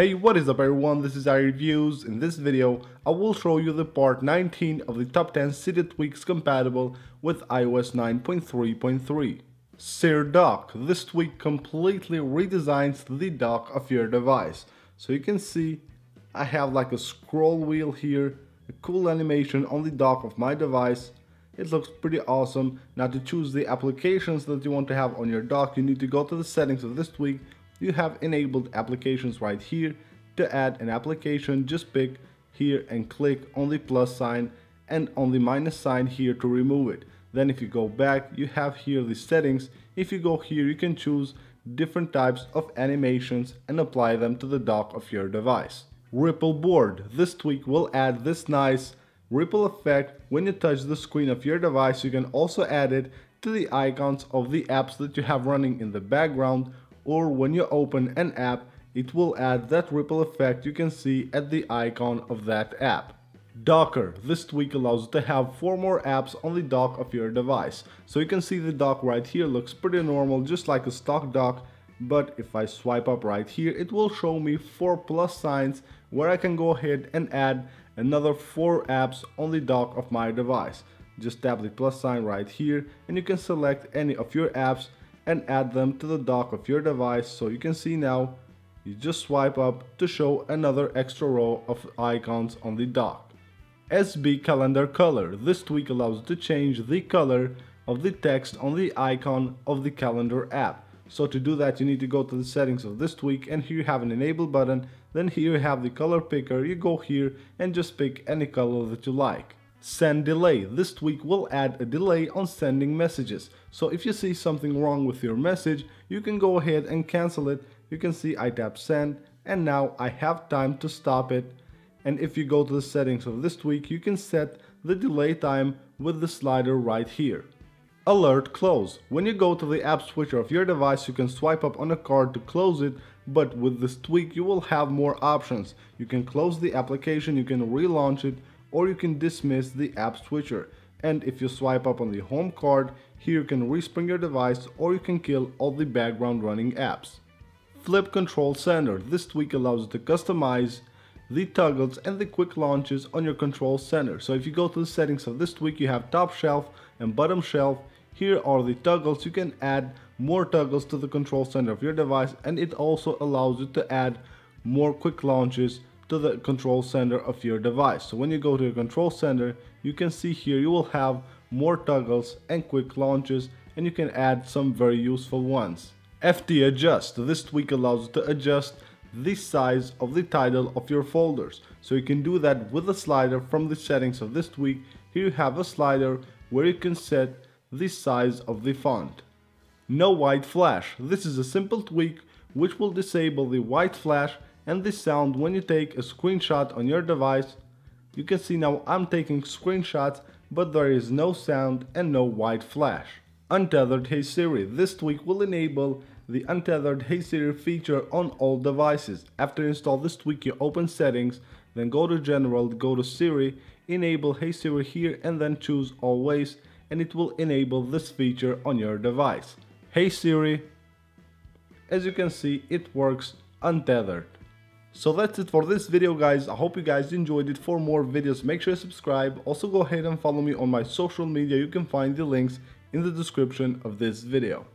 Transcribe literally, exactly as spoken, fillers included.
Hey, what is up everyone, this is iReviews. In this video, I will show you the part nineteen of the top ten Cydia tweaks compatible with iOS nine point three point three. SirDock. This tweak completely redesigns the dock of your device. So you can see, I have like a scroll wheel here, a cool animation on the dock of my device. It looks pretty awesome. Now to choose the applications that you want to have on your dock, you need to go to the settings of this tweak. You have enabled applications right here. To add an application, just pick here and click on the plus sign and on the minus sign here to remove it. Then if you go back, you have here the settings. If you go here, you can choose different types of animations and apply them to the dock of your device. Ripple board. This tweak will add this nice ripple effect when you touch the screen of your device. You can also add it to the icons of the apps that you have running in the background, or when you open an app, it will add that ripple effect you can see at the icon of that app. Docker. This tweak allows you to have four more apps on the dock of your device. So you can see the dock right here looks pretty normal, just like a stock dock, but if I swipe up right here, it will show me four plus signs where I can go ahead and add another four apps on the dock of my device. Just tap the plus sign right here and you can select any of your apps and add them to the dock of your device. So you can see now, you just swipe up to show another extra row of icons on the dock. S B calendar color. This tweak allows you to change the color of the text on the icon of the calendar app. So to do that, you need to go to the settings of this tweak, and here you have an enable button. Then here you have the color picker. You go here and just pick any color that you like. Send delay. This tweak will add a delay on sending messages. So if you see something wrong with your message, you can go ahead and cancel it. You can see I tap send and now I have time to stop it. And if you go to the settings of this tweak, you can set the delay time with the slider right here. Alert close. When you go to the app switcher of your device, you can swipe up on a card to close it, but with this tweak you will have more options. You can close the application, you can relaunch it, or you can dismiss the app switcher. And if you swipe up on the home card, here you can respring your device, or you can kill all the background running apps. Flip control center. This tweak allows you to customize the toggles and the quick launches on your control center. So if you go to the settings of this tweak, you have top shelf and bottom shelf. Here are the toggles. You can add more toggles to the control center of your device, and it also allows you to add more quick launches to the control center of your device. So when you go to your control center, you can see here you will have more toggles and quick launches, and you can add some very useful ones. F T adjust. This tweak allows you to adjust the size of the title of your folders. So you can do that with a slider from the settings of this tweak. Here you have a slider where you can set the size of the font. No white flash. This is a simple tweak which will disable the white flash and the sound when you take a screenshot on your device. You can see now I'm taking screenshots, but there is no sound and no white flash. Untethered Hey Siri. This tweak will enable the Untethered Hey Siri feature on all devices. After you install this tweak, you open settings, then go to general, go to Siri, enable Hey Siri here, and then choose always, and it will enable this feature on your device. Hey Siri. As you can see, it works untethered. So that's it for this video guys, I hope you guys enjoyed it. For more videos, make sure you subscribe. Also go ahead and follow me on my social media, you can find the links in the description of this video.